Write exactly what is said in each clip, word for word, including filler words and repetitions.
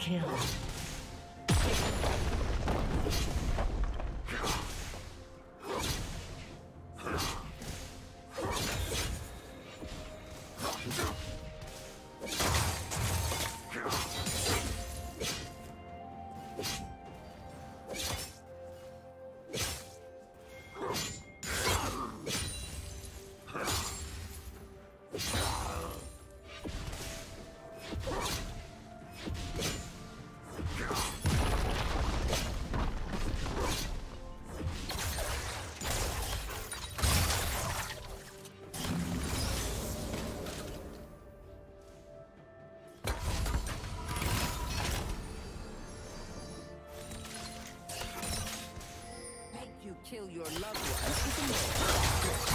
Kill. Kill your loved ones.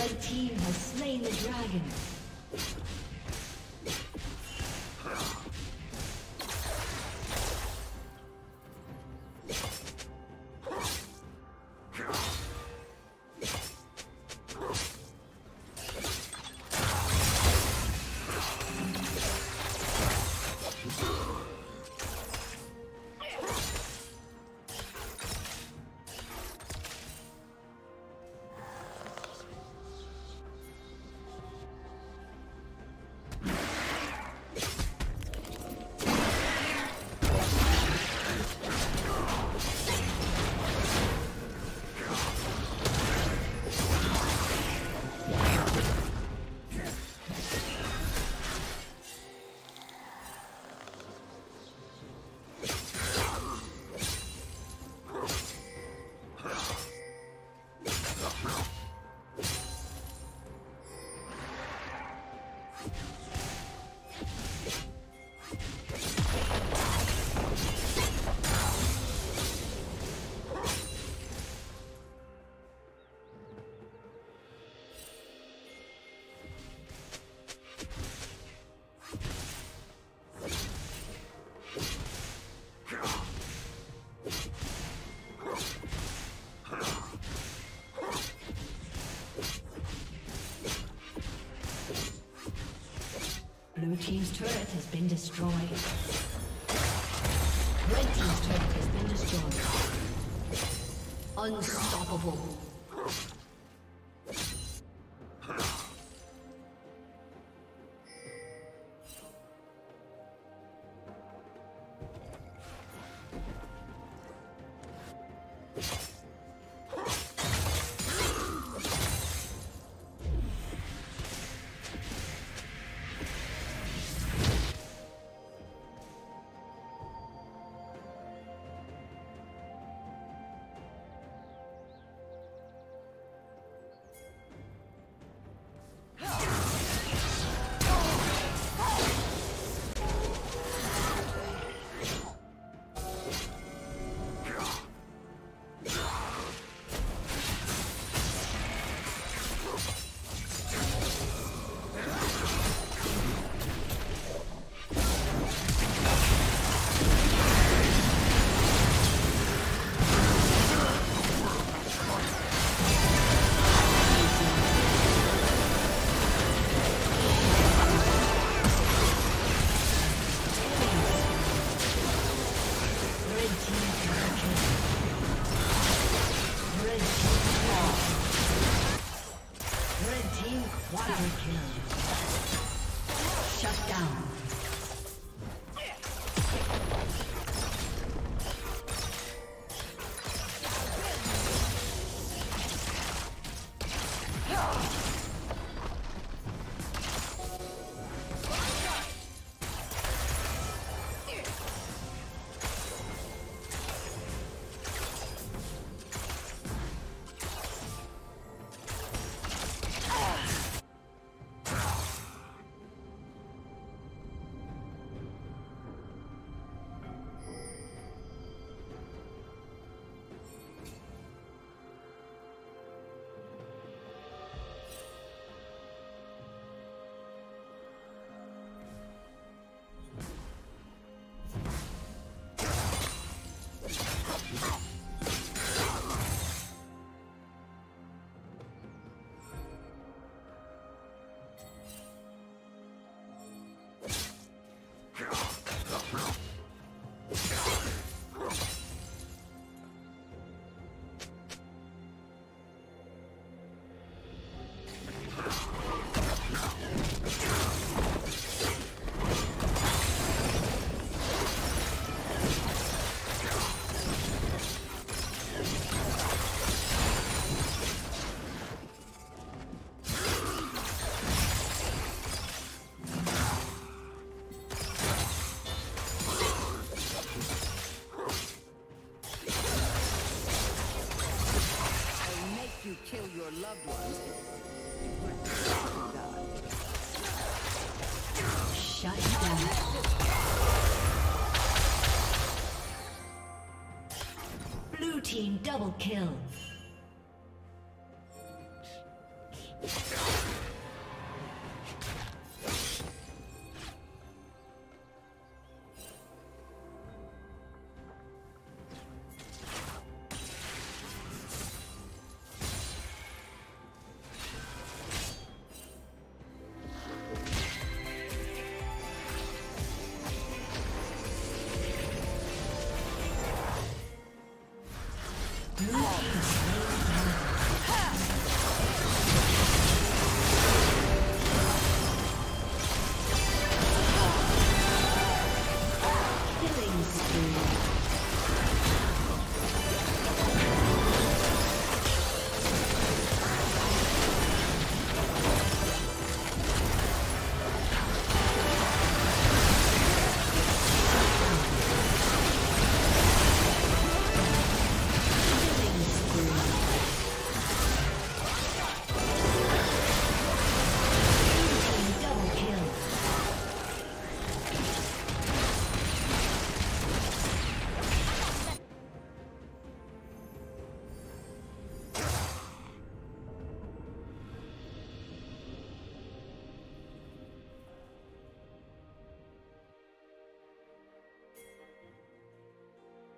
The team has slain the dragon. team's turret has been destroyed. Red team's turret has been destroyed. Unstoppable. Loved ones. Shut down. Blue team double kill.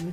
Blue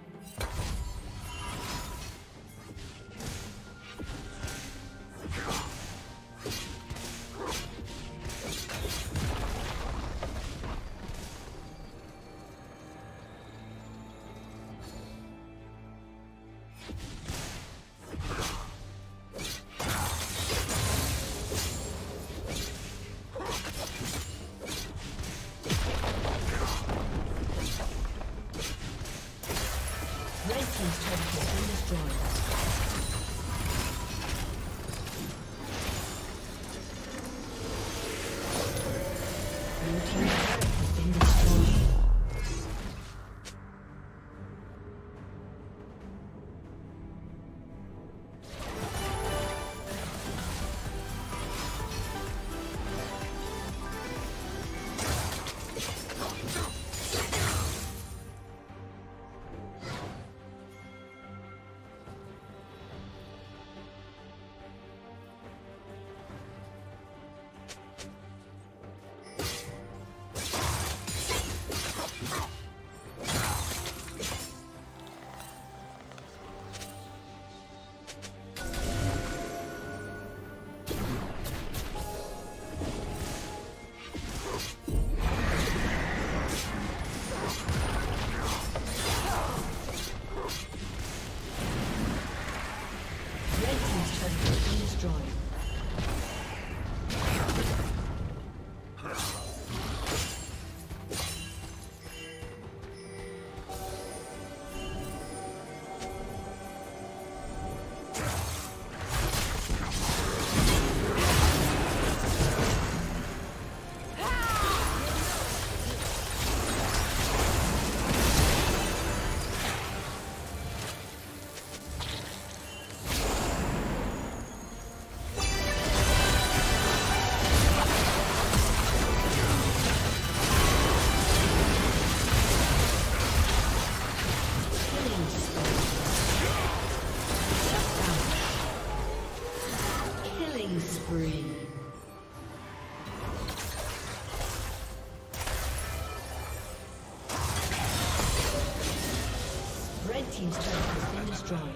Team's turret has been destroyed.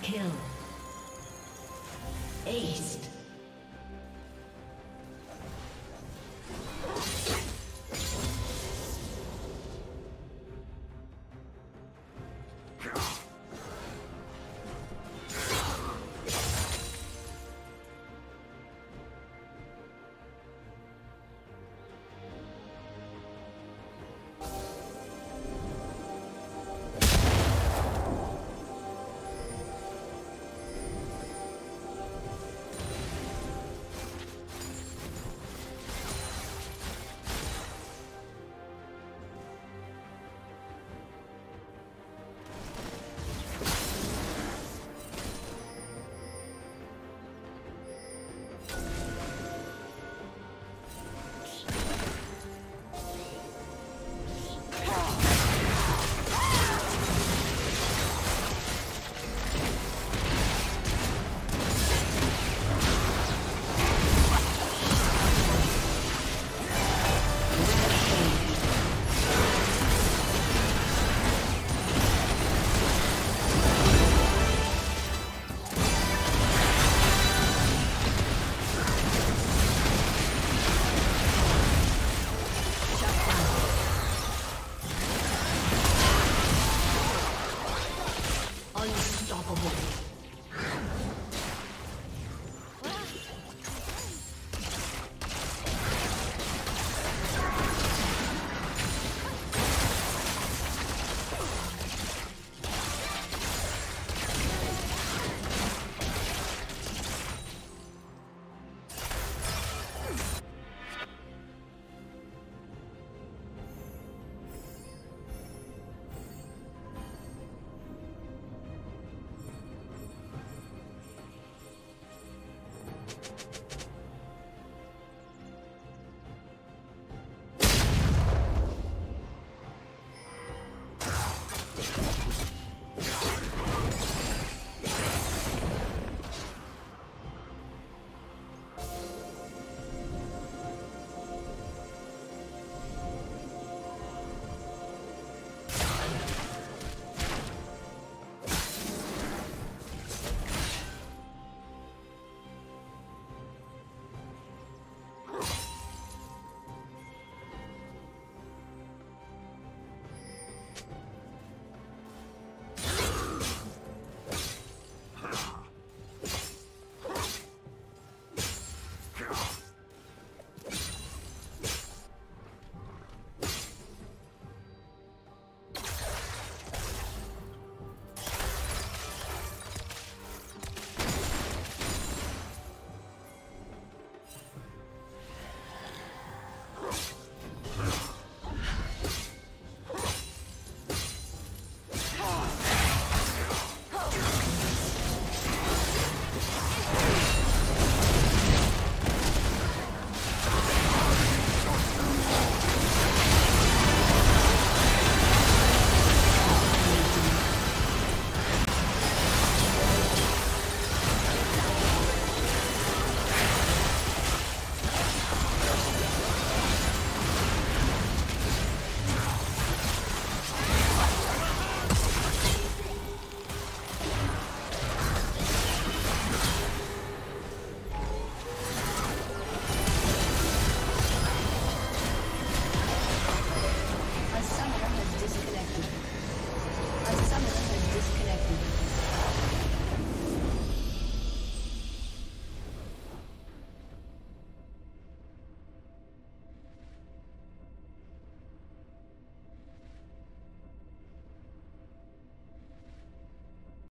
Kill. Ace.